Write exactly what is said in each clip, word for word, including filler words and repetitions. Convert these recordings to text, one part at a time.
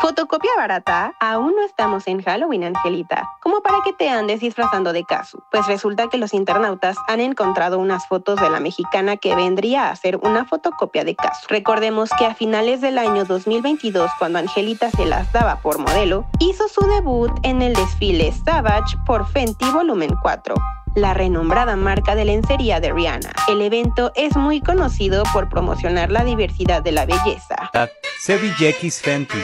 Fotocopia barata, aún no estamos en Halloween, Angelita, como para que te andes disfrazando de Cazzu. Pues resulta que los internautas han encontrado unas fotos de la mexicana que vendría a ser una fotocopia de Cazzu. Recordemos que a finales del año dos mil veintidós, cuando Angelita se las daba por modelo, hizo su debut en el desfile Savage por Fenty Volumen cuatro. La renombrada marca de lencería de Rihanna. El evento es muy conocido por promocionar la diversidad de la belleza. X Fenty.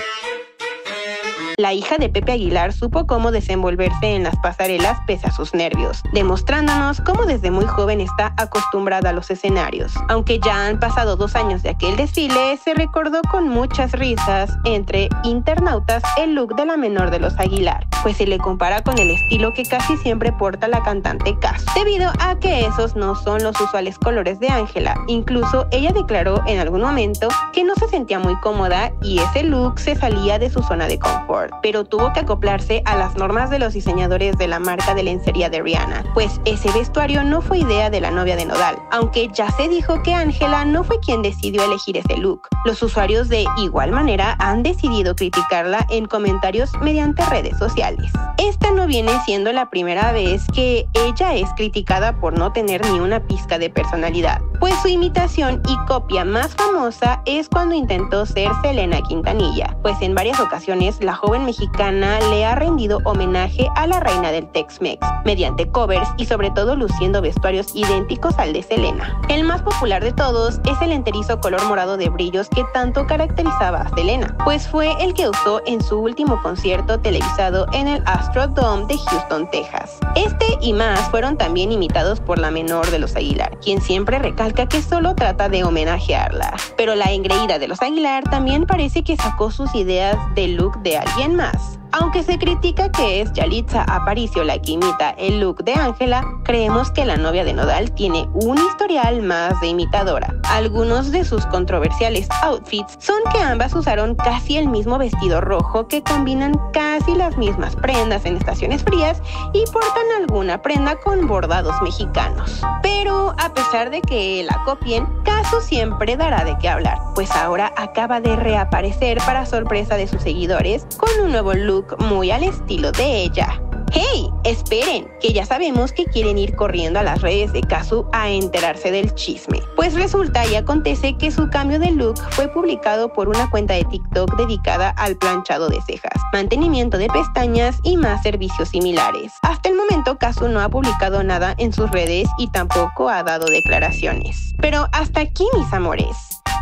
La hija de Pepe Aguilar supo cómo desenvolverse en las pasarelas pese a sus nervios, demostrándonos cómo desde muy joven está acostumbrada a los escenarios. Aunque ya han pasado dos años de aquel desfile, se recordó con muchas risas entre internautas el look de la menor de los Aguilar, pues se le compara con el estilo que casi siempre porta la cantante Cazzu, debido a que esos no son los usuales colores de Ángela. Incluso ella declaró en algún momento que no se sentía muy cómoda y ese look se salía de su zona de confort, pero tuvo que acoplarse a las normas de los diseñadores de la marca de lencería de Rihanna, pues ese vestuario no fue idea de la novia de Nodal, aunque ya se dijo que Ángela no fue quien decidió elegir ese look. Los usuarios de igual manera han decidido criticarla en comentarios mediante redes sociales. Esta no viene siendo la primera vez que ella es criticada por no tener ni una pizca de personalidad, pues su imitación y copia más famosa es cuando intentó ser Selena Quintanilla, pues en varias ocasiones la joven mexicana le ha rendido homenaje a la reina del Tex-Mex, mediante covers y sobre todo luciendo vestuarios idénticos al de Selena. El más popular de todos es el enterizo color morado de brillos que tanto caracterizaba a Selena, pues fue el que usó en su último concierto televisado en el Astrodome de Houston, Texas. Este y más fueron también imitados por la menor de los Aguilar, quien siempre recalca que solo trata de homenajearla. Pero la engreída de los Aguilar también parece que sacó sus ideas del look de alguien más. Aunque se critica que es Yalitza Aparicio la que imita el look de Ángela, creemos que la novia de Nodal tiene un historial más de imitadora. Algunos de sus controversiales outfits son que ambas usaron casi el mismo vestido rojo, que combinan casi las mismas prendas en estaciones frías y portan alguna prenda con bordados mexicanos. Pero a pesar de que la copien, Cazzu siempre dará de qué hablar, pues ahora acaba de reaparecer para sorpresa de sus seguidores con un nuevo look muy al estilo de ella. ¡Hey! Esperen, que ya sabemos que quieren ir corriendo a las redes de Cazzu a enterarse del chisme. Pues resulta y acontece que su cambio de look fue publicado por una cuenta de TikTok dedicada al planchado de cejas, mantenimiento de pestañas y más servicios similares. Hasta el momento Cazzu no ha publicado nada en sus redes y tampoco ha dado declaraciones. Pero hasta aquí, mis amores.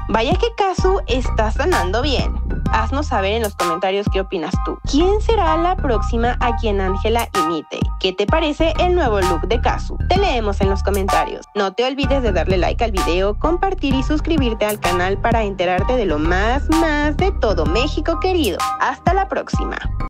Vaya que Cazzu está sanando bien. Haznos saber en los comentarios qué opinas tú. ¿Quién será la próxima a quien Ángela imite? ¿Qué te parece el nuevo look de Cazzu? Te leemos en los comentarios. No te olvides de darle like al video, compartir y suscribirte al canal para enterarte de lo más más de todo México querido. Hasta la próxima.